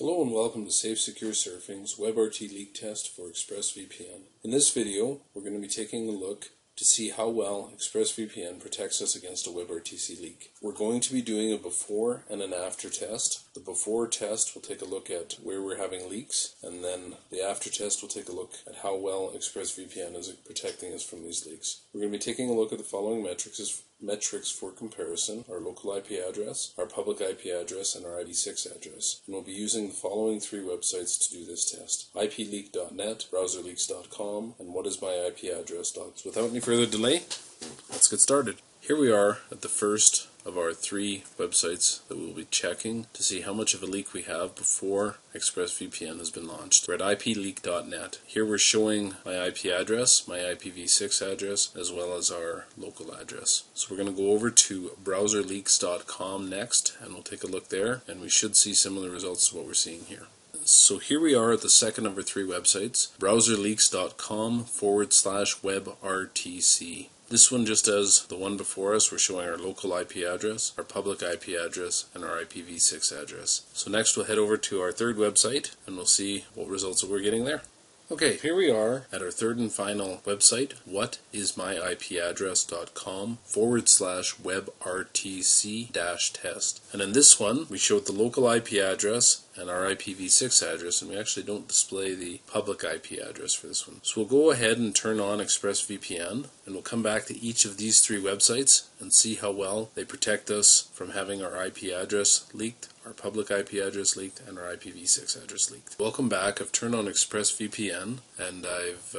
Hello and welcome to Safe Secure Surfing's WebRT leak test for ExpressVPN. In this video, we're going to be taking a look to see how well ExpressVPN protects us against a WebRTC leak. We're going to be doing a before and an after test. The before test will take a look at where we're having leaks, and then the after test will take a look at how well ExpressVPN is protecting us from these leaks. We're going to be taking a look at the following metrics for comparison: our local IP address, our public IP address, and our ID6 address. And we'll be using the following three websites to do this test: IPleak.net, BrowserLeaks.com, and whatismyipaddress.com. So without any further delay, let's get started. Here we are at the first of our three websites that we'll be checking to see how much of a leak we have before ExpressVPN has been launched. We're at IPleak.net. Here we're showing my IP address, my IPv6 address, as well as our local address. So we're going to go over to BrowserLeaks.com next, and we'll take a look there, and we should see similar results to what we're seeing here. So here we are at the second of our three websites, browserleaks.com/WebRTC. This one, just as the one before us, we're showing our local IP address, our public IP address, and our IPv6 address. So next we'll head over to our third website, and we'll see what results we're getting there. Okay, here we are at our third and final website, whatismyipaddress.com /WebRTC-test. And in this one, we showed the local IP address and our IPv6 address, and we actually don't display the public IP address for this one. So we'll go ahead and turn on ExpressVPN, and we'll come back to each of these three websites and see how well they protect us from having our IP address leaked, our public IP address leaked, and our IPv6 address leaked. Welcome back. I've turned on ExpressVPN, and I've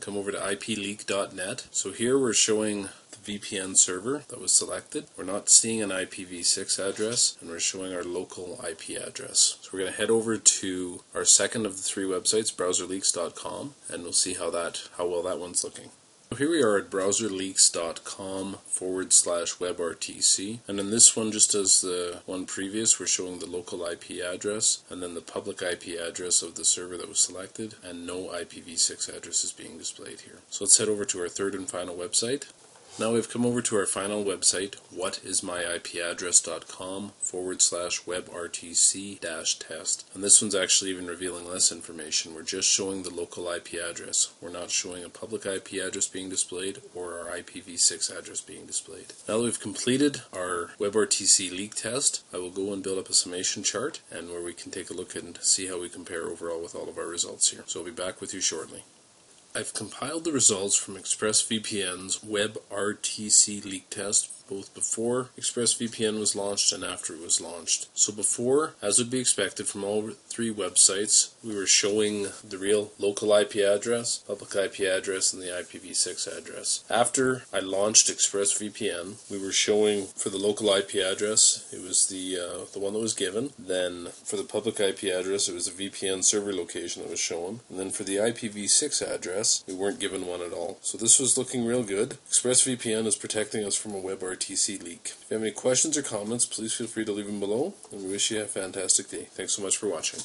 come over to IPleak.net. So here we're showing the VPN server that was selected. We're not seeing an IPv6 address, and we're showing our local IP address. So we're going to head over to our second of the three websites, browserleaks.com, and we'll see how well that one's looking. Here we are at browserleaks.com /WebRTC, and in this one, just as the one previous, we're showing the local IP address and then the public IP address of the server that was selected, and no IPv6 address is being displayed here. So let's head over to our third and final website. Now we've come over to our final website, whatismyipaddress.com /WebRTC-test. And this one's actually even revealing less information. We're just showing the local IP address. We're not showing a public IP address being displayed or our IPv6 address being displayed. Now that we've completed our WebRTC leak test, I will go and build up a summation chart, and where we can take a look and see how we compare overall with all of our results here. So I'll be back with you shortly. I've compiled the results from ExpressVPN's WebRTC leak test, both before ExpressVPN was launched and after it was launched. So before, as would be expected from all three websites, we were showing the real local IP address, public IP address, and the IPv6 address. After I launched ExpressVPN, we were showing for the local IP address, it was the one that was given. Then for the public IP address, it was the VPN server location that was shown. And then for the IPv6 address, we weren't given one at all. So this was looking real good. ExpressVPN is protecting us from a WebRTC leak. If you have any questions or comments, please feel free to leave them below, and we wish you a fantastic day. Thanks so much for watching.